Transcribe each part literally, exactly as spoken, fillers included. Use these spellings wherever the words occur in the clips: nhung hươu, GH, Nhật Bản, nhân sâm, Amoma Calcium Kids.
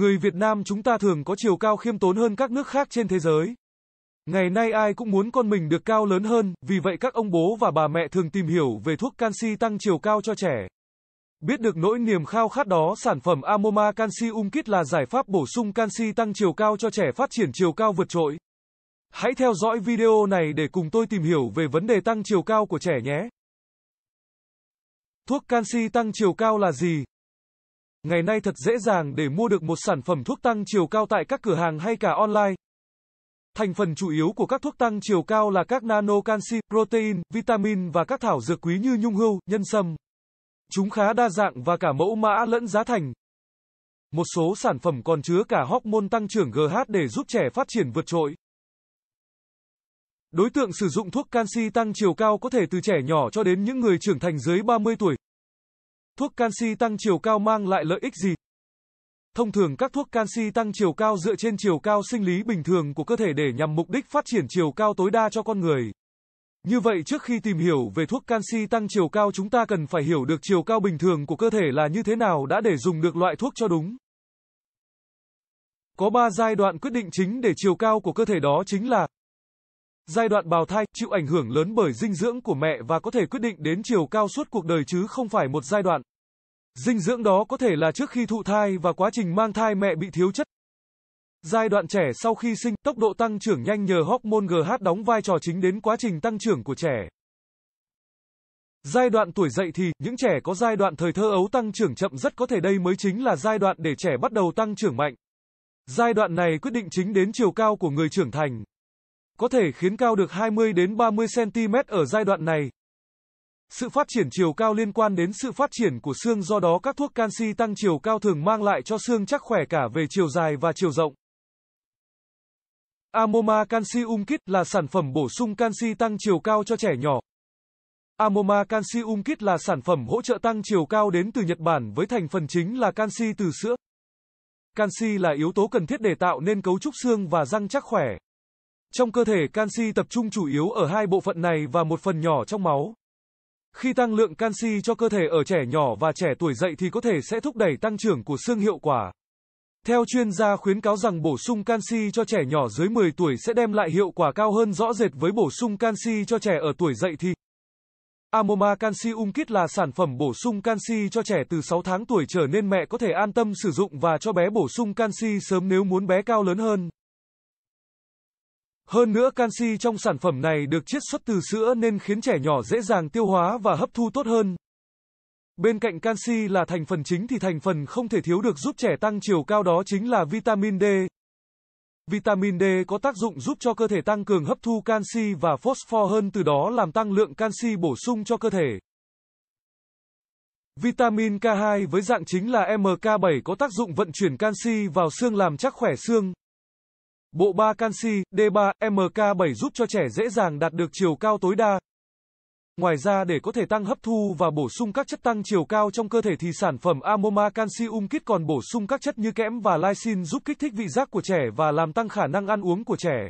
Người Việt Nam chúng ta thường có chiều cao khiêm tốn hơn các nước khác trên thế giới. Ngày nay ai cũng muốn con mình được cao lớn hơn, vì vậy các ông bố và bà mẹ thường tìm hiểu về thuốc canxi tăng chiều cao cho trẻ. Biết được nỗi niềm khao khát đó, sản phẩm Amoma Calcium Kids là giải pháp bổ sung canxi tăng chiều cao cho trẻ phát triển chiều cao vượt trội. Hãy theo dõi video này để cùng tôi tìm hiểu về vấn đề tăng chiều cao của trẻ nhé. Thuốc canxi tăng chiều cao là gì? Ngày nay thật dễ dàng để mua được một sản phẩm thuốc tăng chiều cao tại các cửa hàng hay cả online. Thành phần chủ yếu của các thuốc tăng chiều cao là các nano canxi, protein, vitamin và các thảo dược quý như nhung hươu, nhân sâm. Chúng khá đa dạng và cả mẫu mã lẫn giá thành. Một số sản phẩm còn chứa cả hormone tăng trưởng G H để giúp trẻ phát triển vượt trội. Đối tượng sử dụng thuốc canxi tăng chiều cao có thể từ trẻ nhỏ cho đến những người trưởng thành dưới ba mươi tuổi. Thuốc canxi tăng chiều cao mang lại lợi ích gì? Thông thường các thuốc canxi tăng chiều cao dựa trên chiều cao sinh lý bình thường của cơ thể để nhằm mục đích phát triển chiều cao tối đa cho con người. Như vậy trước khi tìm hiểu về thuốc canxi tăng chiều cao chúng ta cần phải hiểu được chiều cao bình thường của cơ thể là như thế nào đã để dùng được loại thuốc cho đúng. Có ba giai đoạn quyết định chính để chiều cao của cơ thể đó chính là giai đoạn bào thai, chịu ảnh hưởng lớn bởi dinh dưỡng của mẹ và có thể quyết định đến chiều cao suốt cuộc đời chứ không phải một giai đoạn. Dinh dưỡng đó có thể là trước khi thụ thai và quá trình mang thai mẹ bị thiếu chất. Giai đoạn trẻ sau khi sinh, tốc độ tăng trưởng nhanh nhờ hormone G H đóng vai trò chính đến quá trình tăng trưởng của trẻ. Giai đoạn tuổi dậy thì, những trẻ có giai đoạn thời thơ ấu tăng trưởng chậm rất có thể đây mới chính là giai đoạn để trẻ bắt đầu tăng trưởng mạnh. Giai đoạn này quyết định chính đến chiều cao của người trưởng thành. Có thể khiến cao được hai mươi đến ba mươi xăng ti mét ở giai đoạn này. Sự phát triển chiều cao liên quan đến sự phát triển của xương, do đó các thuốc canxi tăng chiều cao thường mang lại cho xương chắc khỏe cả về chiều dài và chiều rộng. Amoma Calcium Kids là sản phẩm bổ sung canxi tăng chiều cao cho trẻ nhỏ. Amoma Calcium Kids là sản phẩm hỗ trợ tăng chiều cao đến từ Nhật Bản với thành phần chính là canxi từ sữa. Canxi là yếu tố cần thiết để tạo nên cấu trúc xương và răng chắc khỏe. Trong cơ thể, canxi tập trung chủ yếu ở hai bộ phận này và một phần nhỏ trong máu. Khi tăng lượng canxi cho cơ thể ở trẻ nhỏ và trẻ tuổi dậy thì có thể sẽ thúc đẩy tăng trưởng của xương hiệu quả. Theo chuyên gia khuyến cáo rằng bổ sung canxi cho trẻ nhỏ dưới mười tuổi sẽ đem lại hiệu quả cao hơn rõ rệt với bổ sung canxi cho trẻ ở tuổi dậy thì. Amoma Calcium Kids là sản phẩm bổ sung canxi cho trẻ từ sáu tháng tuổi trở nên, mẹ có thể an tâm sử dụng và cho bé bổ sung canxi sớm nếu muốn bé cao lớn hơn. Hơn nữa, canxi trong sản phẩm này được chiết xuất từ sữa nên khiến trẻ nhỏ dễ dàng tiêu hóa và hấp thu tốt hơn. Bên cạnh canxi là thành phần chính thì thành phần không thể thiếu được giúp trẻ tăng chiều cao đó chính là vitamin D. Vitamin D có tác dụng giúp cho cơ thể tăng cường hấp thu canxi và phosphor hơn, từ đó làm tăng lượng canxi bổ sung cho cơ thể. Vitamin K hai với dạng chính là M K bảy có tác dụng vận chuyển canxi vào xương làm chắc khỏe xương. Bộ ba canxi, D ba, M K bảy giúp cho trẻ dễ dàng đạt được chiều cao tối đa. Ngoài ra, để có thể tăng hấp thu và bổ sung các chất tăng chiều cao trong cơ thể thì sản phẩm Amoma Calcium Kids còn bổ sung các chất như kẽm và lysine giúp kích thích vị giác của trẻ và làm tăng khả năng ăn uống của trẻ,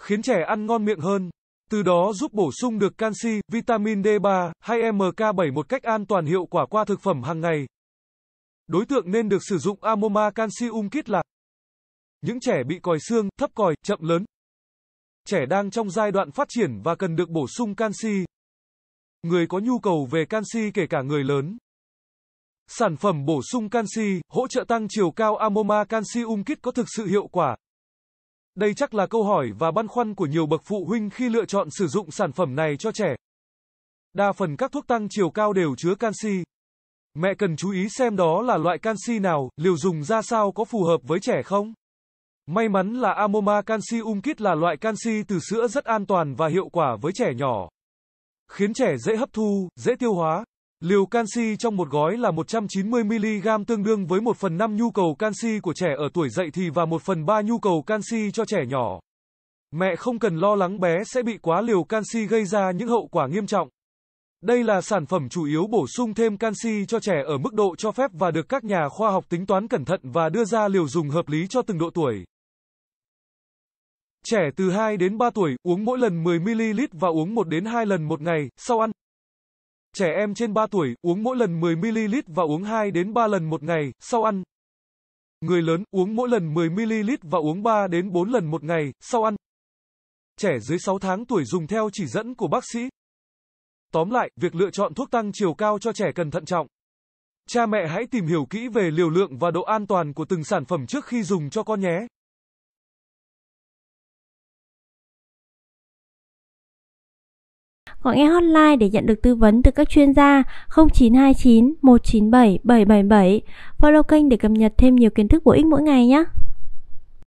khiến trẻ ăn ngon miệng hơn. Từ đó giúp bổ sung được canxi, vitamin D ba hay M K bảy một cách an toàn hiệu quả qua thực phẩm hàng ngày. Đối tượng nên được sử dụng Amoma Calcium Kids là những trẻ bị còi xương, thấp còi, chậm lớn, trẻ đang trong giai đoạn phát triển và cần được bổ sung canxi, người có nhu cầu về canxi kể cả người lớn. Sản phẩm bổ sung canxi, hỗ trợ tăng chiều cao Amoma Calcium Kids có thực sự hiệu quả? Đây chắc là câu hỏi và băn khoăn của nhiều bậc phụ huynh khi lựa chọn sử dụng sản phẩm này cho trẻ. Đa phần các thuốc tăng chiều cao đều chứa canxi. Mẹ cần chú ý xem đó là loại canxi nào, liều dùng ra sao, có phù hợp với trẻ không? May mắn là Amoma Calcium Kids là loại canxi từ sữa rất an toàn và hiệu quả với trẻ nhỏ, khiến trẻ dễ hấp thu, dễ tiêu hóa. Liều canxi trong một gói là một trăm chín mươi mi-li-gam tương đương với một phần năm nhu cầu canxi của trẻ ở tuổi dậy thì và một phần ba nhu cầu canxi cho trẻ nhỏ. Mẹ không cần lo lắng bé sẽ bị quá liều canxi gây ra những hậu quả nghiêm trọng. Đây là sản phẩm chủ yếu bổ sung thêm canxi cho trẻ ở mức độ cho phép và được các nhà khoa học tính toán cẩn thận và đưa ra liều dùng hợp lý cho từng độ tuổi. Trẻ từ hai đến ba tuổi, uống mỗi lần mười mi-li-lít và uống một đến hai lần một ngày, sau ăn. Trẻ em trên ba tuổi, uống mỗi lần mười mi-li-lít và uống hai đến ba lần một ngày, sau ăn. Người lớn uống mỗi lần mười mi li lít và uống ba đến bốn lần một ngày sau ăn. Trẻ dưới sáu tháng tuổi dùng theo chỉ dẫn của bác sĩ. Tóm lại, việc lựa chọn thuốc tăng chiều cao cho trẻ cần thận trọng. Cha mẹ hãy tìm hiểu kỹ về liều lượng và độ an toàn của từng sản phẩm trước khi dùng cho con nhé. Gọi nghe hotline để nhận được tư vấn từ các chuyên gia không chín hai chín một chín bảy bảy bảy bảy. Follow kênh để cập nhật thêm nhiều kiến thức bổ ích mỗi ngày nhé.